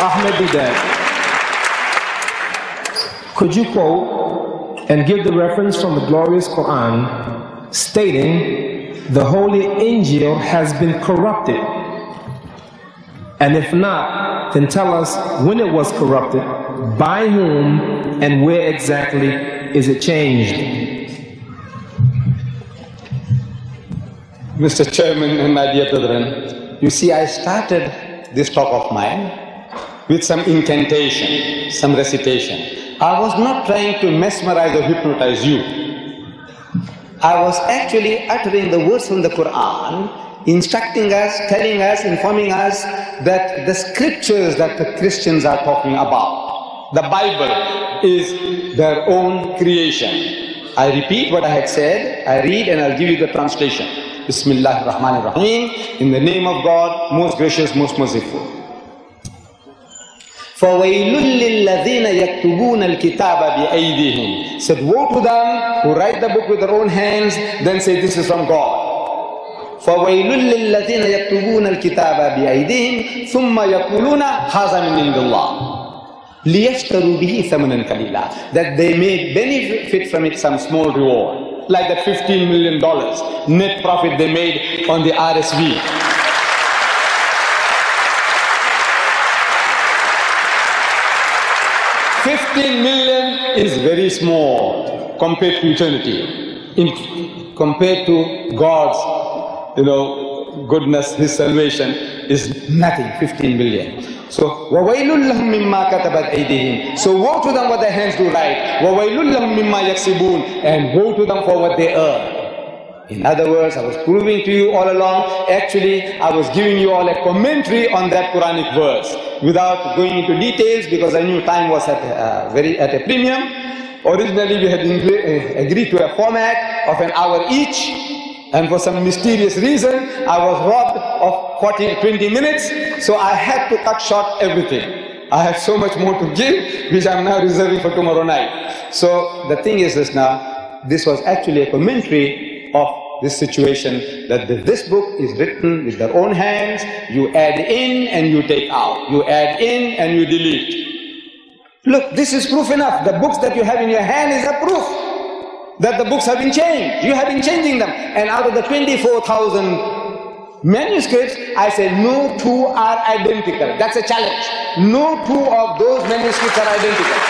Ahmed Deedat, could you quote and give the reference from the glorious Quran stating the Holy Injil has been corrupted? And if not, then tell us when it was corrupted, by whom, and where exactly is it changed? Mr. Chairman and my dear brethren, you see, I started this talk of mine with some incantation, some recitation. I was not trying to mesmerize or hypnotize you. I was actually uttering the words from the Quran, instructing us, telling us, informing us that the scriptures that the Christians are talking about, the Bible, is their own creation. I repeat what I had said, I read and I'll give you the translation. Bismillah ar-Rahman ar-Rahim, in the name of God, most gracious, most merciful. فَوَيْلٌ لِلَّذِينَ يَكْتُبُونَ الْكِتَابَ بِأَيْدِهِمْ. Said, woe to them who write the book with their own hands, then say this is from God. فَوَيْلٌ لِلَّذِينَ يَكْتُبُونَ الْكِتَابَ بِأَيْدِهِمْ ثُمَّ يَقُولُونَ هَذَا مِنْ عِنْدِ اللَّهِ لِيَشْتَرُوا بِهِ ثَمَنًا قَلِيلًا. That they may benefit from it some small reward. Like the $15 million net profit they made on the RSV. $15 million is very small compared to eternity, compared to God's, goodness, His salvation is nothing. $15 million. So, وَوَيْلٌ لَهُمْ مِمَّا كَتَبَتْ أَيْدِهِمْ. So, woe to them what their hands do write. وَوَيْلٌ لَهُمْ مِمَّا يَكْسِبُونَ. And woe to them for what they earn. In other words, I was proving to you all along, actually, I was giving you all a commentary on that Quranic verse, without going into details, because I knew time was at a premium. Originally, we had agreed to a format of an hour each. And for some mysterious reason, I was robbed of 20 minutes, so I had to cut short everything. I have so much more to give, which I'm now reserving for tomorrow night. So the thing is this now, this was actually a commentary of this situation, that this book is written with their own hands, you add in and you take out, you add in and you delete. Look, this is proof enough. The books that you have in your hand is a proof that the books have been changed. You have been changing them. And out of the 24,000 manuscripts, I say no two are identical. That's a challenge. No two of those manuscripts are identical.